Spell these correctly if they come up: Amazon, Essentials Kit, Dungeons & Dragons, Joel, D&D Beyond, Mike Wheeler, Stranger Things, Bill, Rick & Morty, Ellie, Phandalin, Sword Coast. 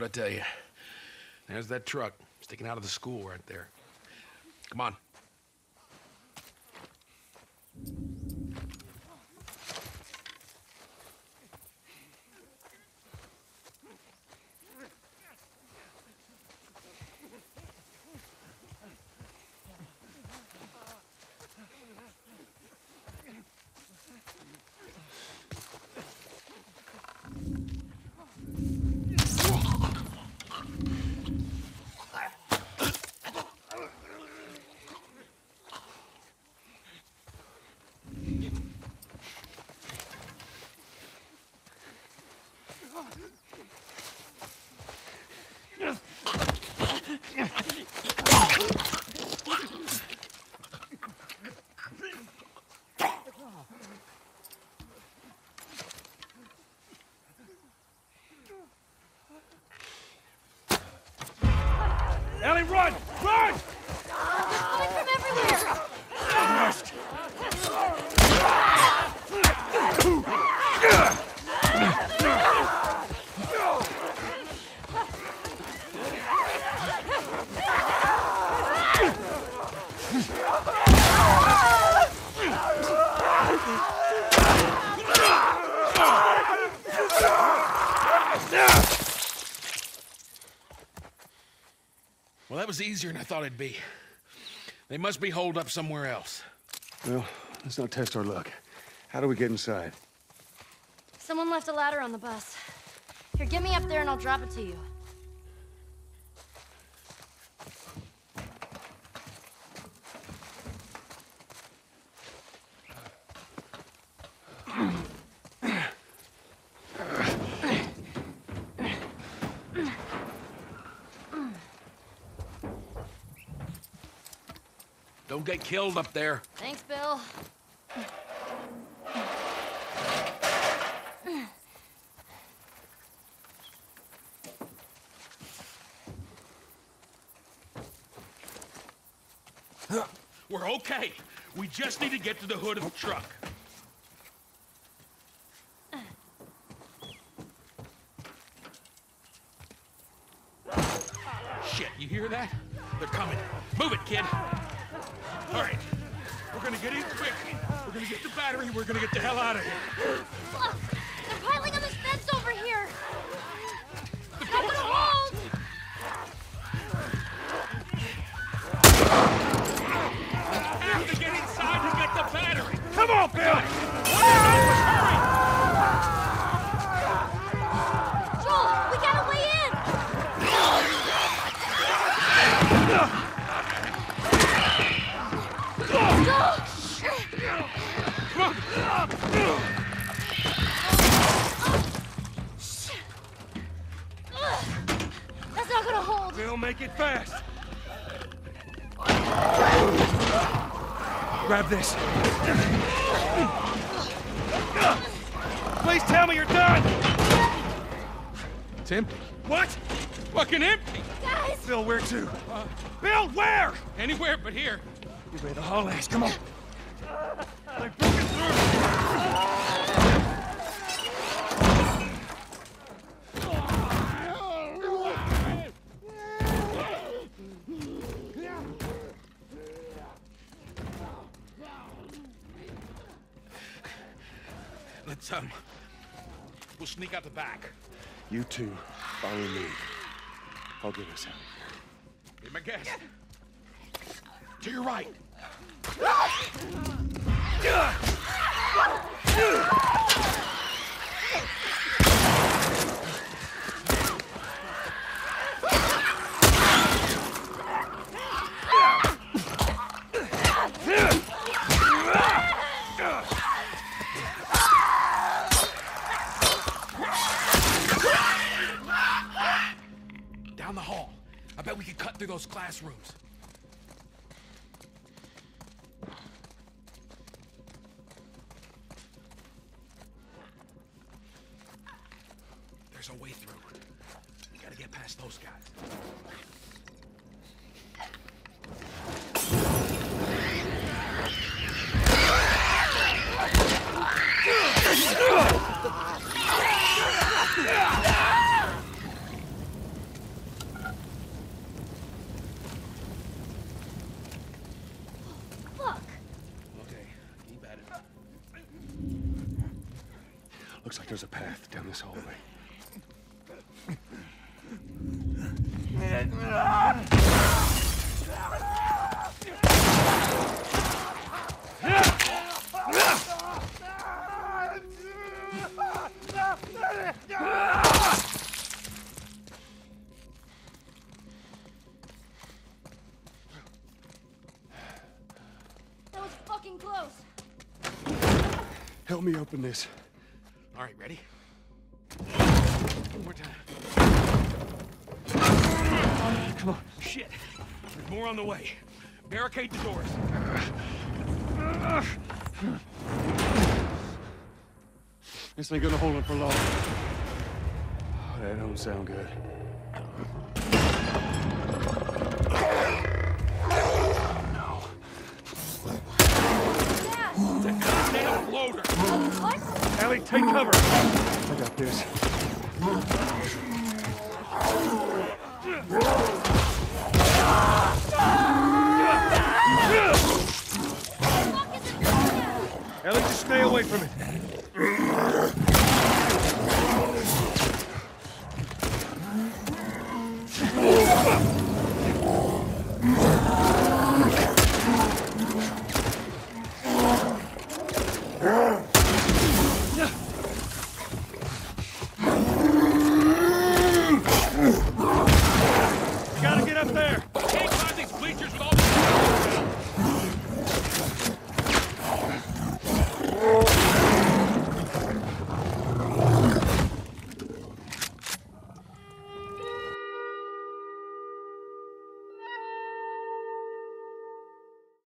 What'd I tell you? There's that truck sticking out of the school right there. Come on. Ellie, run! Run! They're coming from everywhere! Well, that was easier than I thought it'd be. They must be holed up somewhere else. Well, let's not test our luck. How do we get inside? Someone left a ladder on the bus. Here, get me up there and I'll drop it to you. Don't get killed up there. Thanks, Bill. We're okay. We just need to get to the hood of the truck. Shit, you hear that? They're coming. Move it, kid. All right, we're gonna get in quick. We're gonna get the battery. We're gonna get the hell out of here. Look, they're piling on this fence over here. It's not gonna hold. We have to get inside to get the battery. Come on, Bill. Joel, we gotta weigh in. That's not gonna hold. We'll make it fast. Grab this. Please tell me you're done. It's empty. What? Fucking empty. Guys. Bill, where to? Bill, where? Anywhere but here. You're ready to haul ass. Come on. They broke it through. Let's, we'll sneak out the back. You two, follow me. I'll get us out of here. Be my guest. To your right. Down the hall. I bet we could cut through those classrooms. There's a way through. We gotta get past those guys. Looks like there's a path down this hallway. That was fucking close. Help me open this. All right, ready? One more time. Come on. Shit. There's more on the way. Barricade the doors. This ain't gonna hold it for long. Oh, that don't sound good. No. That goddamn loader. What? Ellie, take cover! I got this. Ellie, just stay away from it.